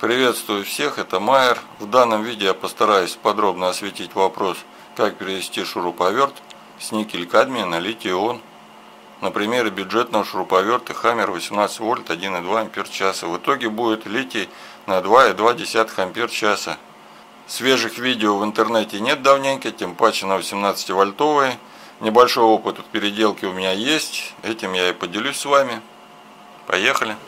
Приветствую всех, это Майер. В данном видео я постараюсь подробно осветить вопрос, как перевести шуруповерт с никель-кадмия на литий-ион. На примере бюджетного шуруповерта Хаммер 18 вольт 1,2 ампер-часа. В итоге будет литий на 2,2 ампер-часа. Свежих видео в интернете нет давненько, тем паче на 18-вольтовые. Небольшой опыт в переделке у меня есть, этим я и поделюсь с вами. Поехали!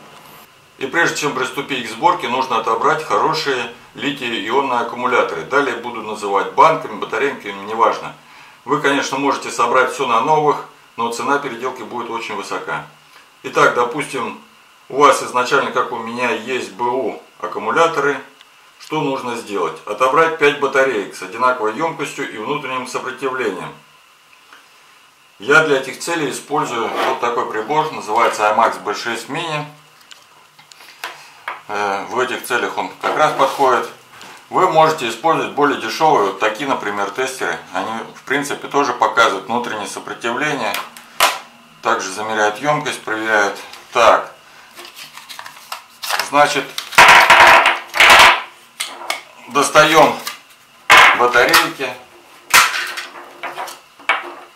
И прежде чем приступить к сборке, нужно отобрать хорошие литий-ионные аккумуляторы. Далее буду называть банками, батарейками, неважно. Вы, конечно, можете собрать все на новых, но цена переделки будет очень высока. Итак, допустим, у вас изначально, как у меня, есть БУ аккумуляторы. Что нужно сделать? Отобрать 5 батареек с одинаковой емкостью и внутренним сопротивлением. Я для этих целей использую вот такой прибор, называется IMAX B6 Mini. В этих целях он как раз подходит. Вы можете использовать более дешевые, вот такие, например, тестеры. Они, в принципе, тоже показывают внутреннее сопротивление. Также замеряют емкость, проверяют. Так, значит, достаем батарейки.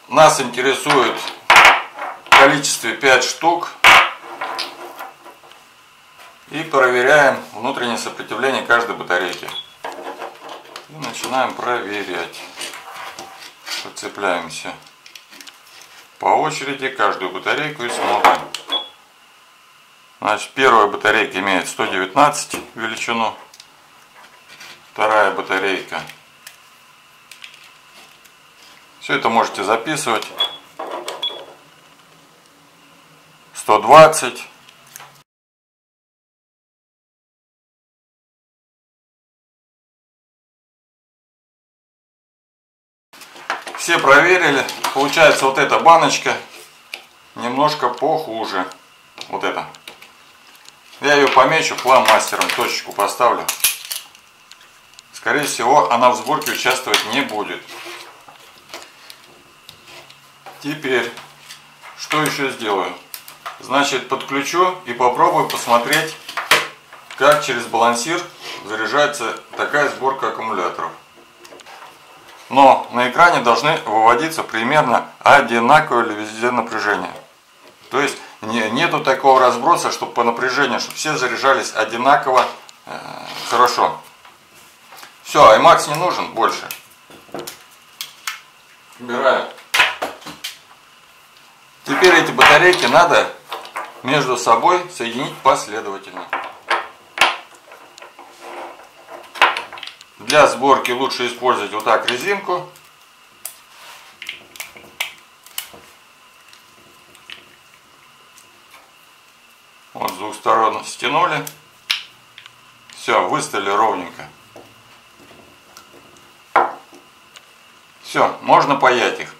Нас интересует в количестве 5 штук. И проверяем внутреннее сопротивление каждой батарейки. И начинаем проверять. Подцепляемся по очереди каждую батарейку и смотрим. Значит, первая батарейка имеет 119 величину. Вторая батарейка. Все это можете записывать. 120. 120. Все проверили, получается вот эта баночка немножко похуже, вот эта. Я ее помечу фломастером, точечку поставлю. Скорее всего, она в сборке участвовать не будет. Теперь, что еще сделаю? Значит, подключу и попробую посмотреть, как через балансир заряжается такая сборка аккумуляторов. Но на экране должны выводиться примерно одинаковые везде напряжения. То есть нету такого разброса, чтобы по напряжению, чтобы все заряжались одинаково хорошо. Все, IMAX не нужен больше. Убираю. Теперь эти батарейки надо между собой соединить последовательно. Для сборки лучше использовать вот так резинку. Вот с двух сторон стянули. Все, выставили ровненько. Все, можно паять их.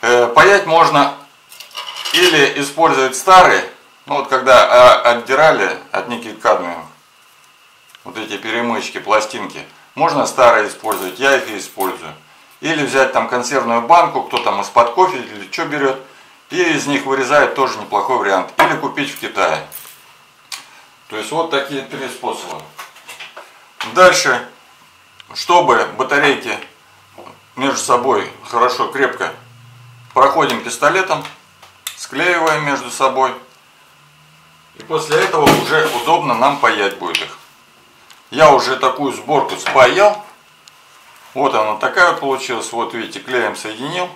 Паять можно или использовать старые, ну вот когда отдирали от никель-кадмиевых, вот эти перемычки, пластинки. Можно старые использовать, я их и использую. Или взять там консервную банку, кто там из-под кофе или что берет, и из них вырезает, тоже неплохой вариант. Или купить в Китае. То есть вот такие 3 способа. Дальше, чтобы батарейки между собой хорошо, крепко, проходим пистолетом, склеиваем между собой. И после этого уже удобно нам паять будет их. Я уже такую сборку спаял. Вот она такая вот получилась. Вот видите, клеем соединил.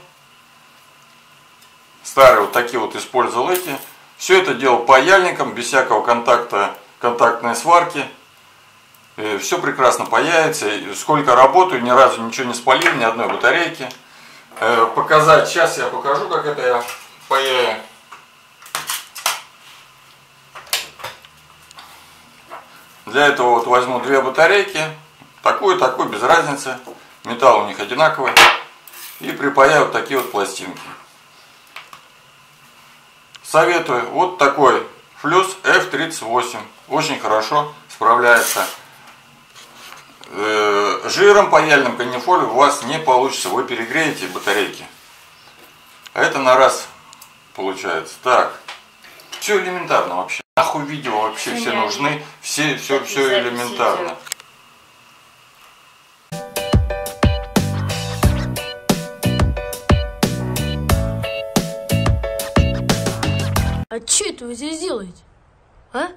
Старые вот такие вот использовал эти. Все это делал паяльником, без всякого контакта, контактной сварки. И все прекрасно паяется. И сколько работаю, ни разу ничего не спалил, ни одной батарейки. Показать, сейчас я покажу, как это я паяю. Для этого вот возьму 2 батарейки, такую и такую, без разницы, металл у них одинаковый, и припаяю вот такие вот пластинки. Советую вот такой флюс F38, очень хорошо справляется. Жиром, паяльным канифолем у вас не получится, вы перегреете батарейки. А это на раз получается. Так, все элементарно вообще. Нахуй видео вообще все нужны, все элементарно. А че это вы здесь делаете? А?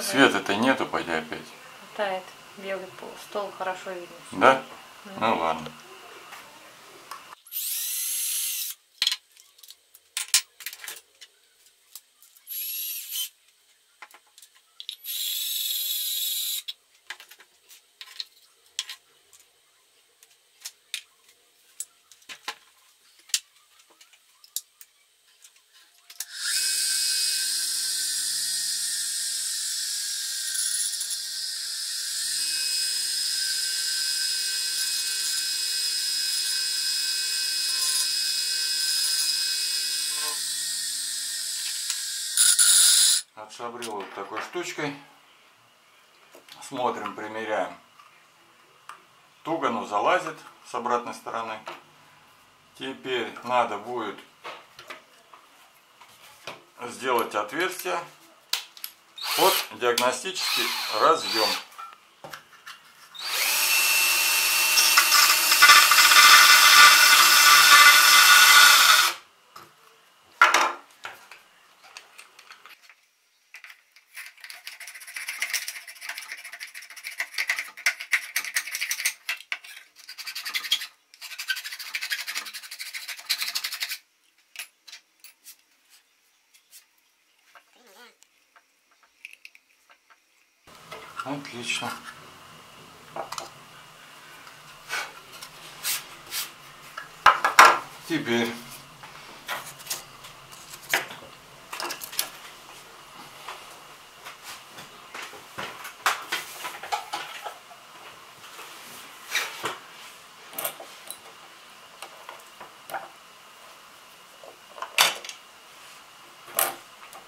Света-то нету, пойди опять. Тает белый пол. Стол хорошо видно. Да? Ну ладно. Отшабрил вот такой штучкой. Смотрим, примеряем. Туго, но залазит с обратной стороны. Теперь надо будет сделать отверстие под диагностический разъем. Отлично. Теперь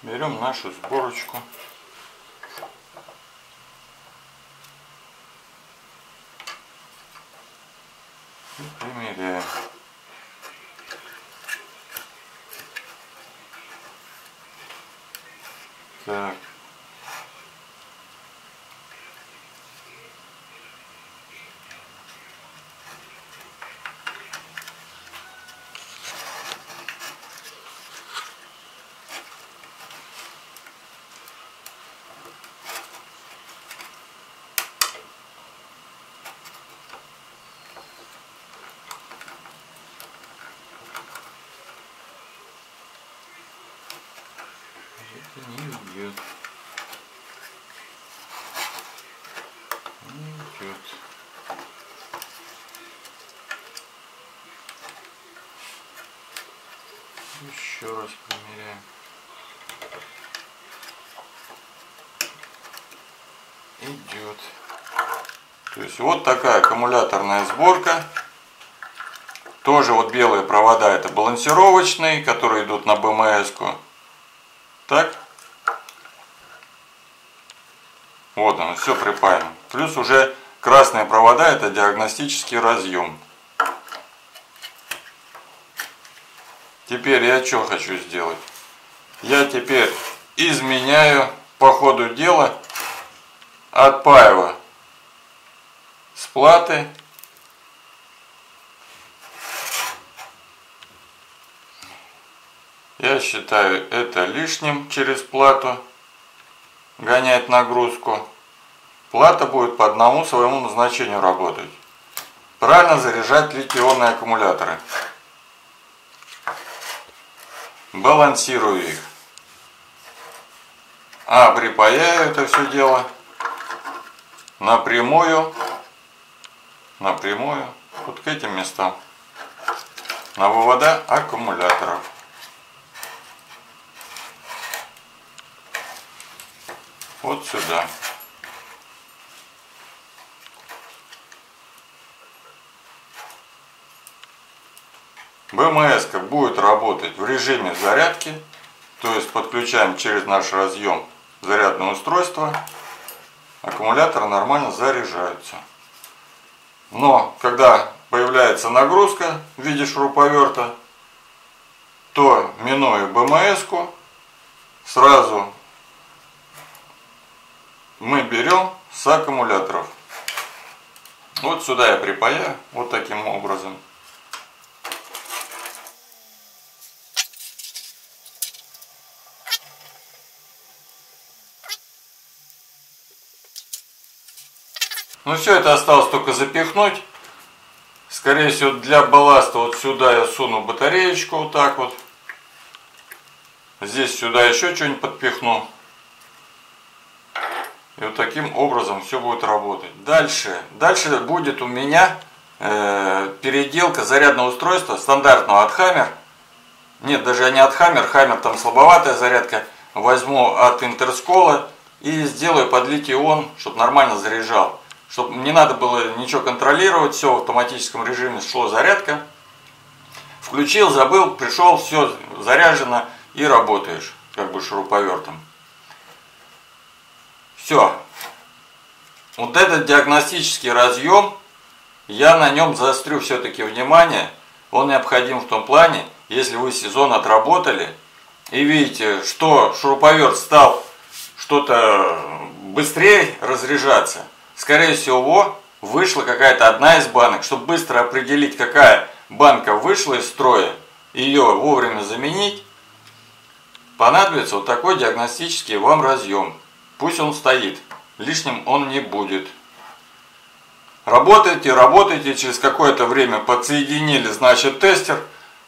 берем нашу сборочку. Примеряем. Так. идет. Идет. Еще раз примеряем. Идет. То есть вот такая аккумуляторная сборка. Тоже вот белые провода, это балансировочные, которые идут на БМС-ку. Так. Вот оно, все припаяно. Плюс уже красные провода, это диагностический разъем. Теперь я что хочу сделать? Я теперь изменяю по ходу дела от паева с платы. Я считаю это лишним через плату гонять нагрузку. Плата будет по одному своему назначению работать. Правильно заряжать литий-ионные аккумуляторы. Балансирую их. А припаяю это все дело напрямую вот к этим местам. На вывода аккумуляторов. Вот сюда. БМС-ка будет работать в режиме зарядки. То есть подключаем через наш разъем зарядное устройство. Аккумуляторы нормально заряжаются. Но когда появляется нагрузка в виде шуруповерта, то, минуя БМС-ку, сразу мы берем с аккумуляторов. Вот сюда я припаяю вот таким образом. Ну все, это осталось только запихнуть. Скорее всего, для балласта вот сюда я суну батареечку вот так вот. Здесь сюда еще что-нибудь подпихну. И вот таким образом все будет работать. Дальше будет у меня переделка зарядного устройства стандартного от Хаммер. Нет, даже не от Хаммер. Хаммер там слабоватая зарядка. Возьму от Интерскола и сделаю под литий-ион, чтобы нормально заряжал. Чтобы не надо было ничего контролировать. Все в автоматическом режиме шло зарядка. Включил, забыл, пришел, все заряжено и работаешь как бы шуруповертом. Все, вот этот диагностический разъем, я на нем заострю все-таки внимание, он необходим в том плане, если вы сезон отработали и видите, что шуруповерт стал что-то быстрее разряжаться, скорее всего вышла какая-то одна из банок. Чтобы быстро определить, какая банка вышла из строя, ее вовремя заменить, понадобится вот такой диагностический вам разъем. Пусть он стоит, лишним он не будет. Работайте, через какое-то время подсоединили, значит, тестер,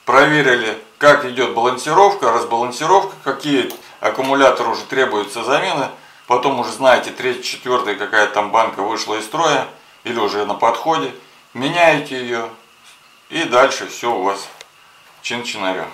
проверили, как идет балансировка, разбалансировка, какие аккумуляторы уже требуются замены, потом уже знаете, 3-4 какая там банка вышла из строя, или уже на подходе, меняете ее, и дальше все у вас чин-чинарем.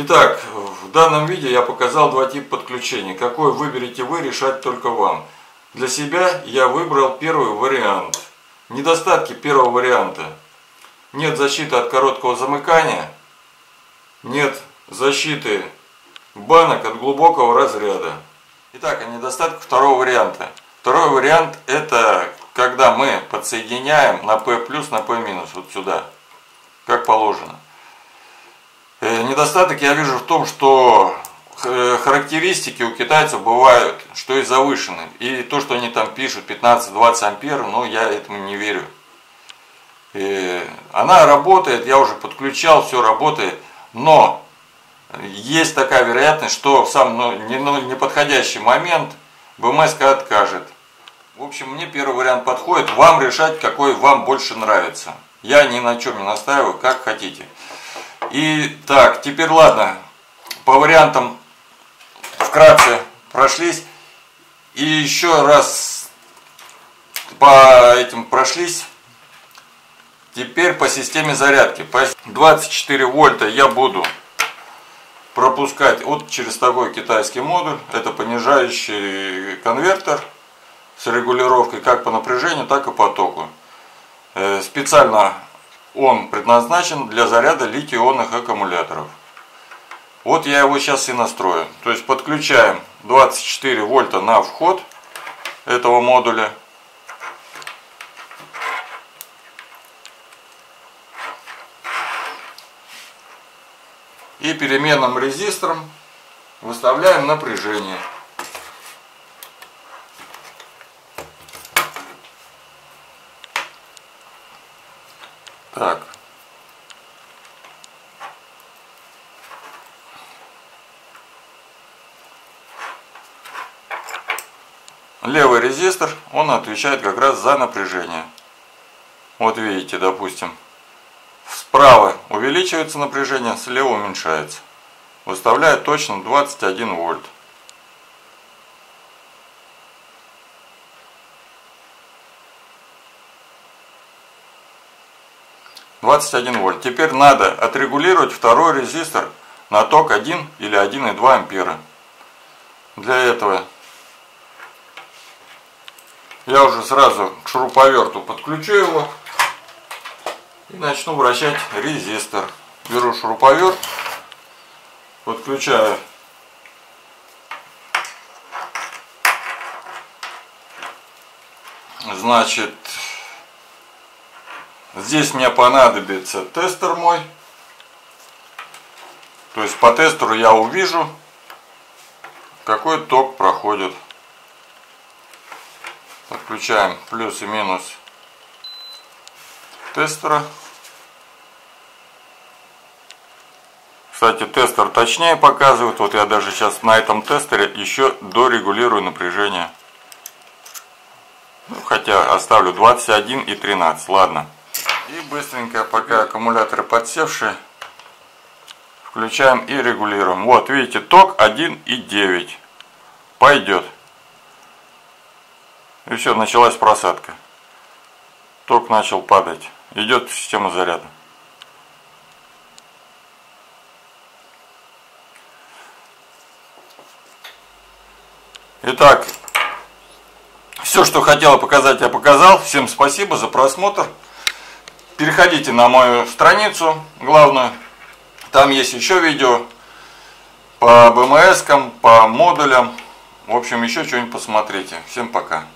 Итак, в данном видео я показал два типа подключения. Какой выберете вы, решать только вам. Для себя я выбрал первый вариант. Недостатки первого варианта. Нет защиты от короткого замыкания. Нет защиты банок от глубокого разряда. Итак, о недостатках второго варианта. Второй вариант — это когда мы подсоединяем на P+, на P- вот сюда, как положено. Недостаток я вижу в том, что характеристики у китайцев бывают, что и завышены. И то, что они там пишут 15-20 ампер, но я этому не верю. Она работает, я уже подключал, все работает, но есть такая вероятность, что в самый неподходящий момент БМС откажет. В общем, мне первый вариант подходит, вам решать, какой вам больше нравится. Я ни на чем не настаиваю, как хотите. И так, теперь ладно, по вариантам вкратце прошлись. И еще раз по этим прошлись. Теперь по системе зарядки. По 24 вольта я буду пропускать через такой китайский модуль. Это понижающий конвертер с регулировкой как по напряжению, так и по току. Специально он предназначен для заряда литий-ионных аккумуляторов. Вот я его сейчас и настрою. То есть подключаем 24 вольта на вход этого модуля. И переменным резистором выставляем напряжение. Так. Левый резистор, он отвечает как раз за напряжение. Вот видите, допустим, справа увеличивается напряжение, слева уменьшается. Выставляю точно 21 вольт. Теперь надо отрегулировать второй резистор на ток 1 или 1,2 ампера. Для этого я уже сразу к шуруповерту подключу его и начну вращать резистор. Беру шуруповерт, подключаю здесь мне понадобится тестер мой. То есть по тестеру я увижу, какой ток проходит. Подключаем плюс и минус тестера. Кстати, тестер точнее показывает. Вот я даже сейчас на этом тестере еще дорегулирую напряжение. Ну, хотя оставлю 21 и 13. Ладно. И быстренько, пока аккумуляторы подсевшие, включаем и регулируем. Вот, видите, ток 1,9. Пойдет. И все, началась просадка. Ток начал падать. Идет система заряда. Итак, все, что хотел показать, я показал. Всем спасибо за просмотр. Переходите на мою страницу главную. Там есть еще видео по БМС-кам, по модулям. В общем, еще что-нибудь посмотрите. Всем пока.